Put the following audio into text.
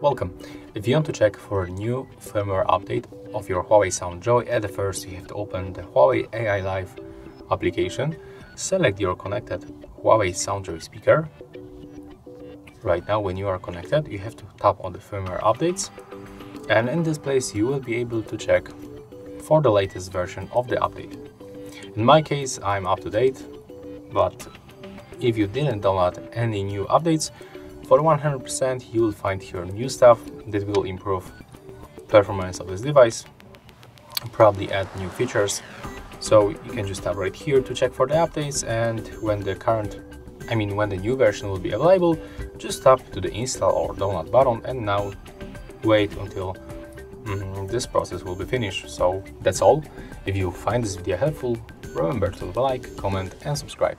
Welcome! If you want to check for a new firmware update of your Huawei Sound Joy, at the first you have to open the Huawei AI Life application, select your connected Huawei Sound Joy speaker. Right now when you are connected you have to tap on the firmware updates, and in this place you will be able to check for the latest version of the update. In my case, I'm up to date, but if you didn't download any new updates, for 100% you will find here new stuff that will improve performance of this device, probably add new features. So you can just tap right here to check for the updates, and when the new version will be available, just tap to the install or download button and now wait until this process will be finished. So that's all. If you find this video helpful, remember to like, comment and subscribe.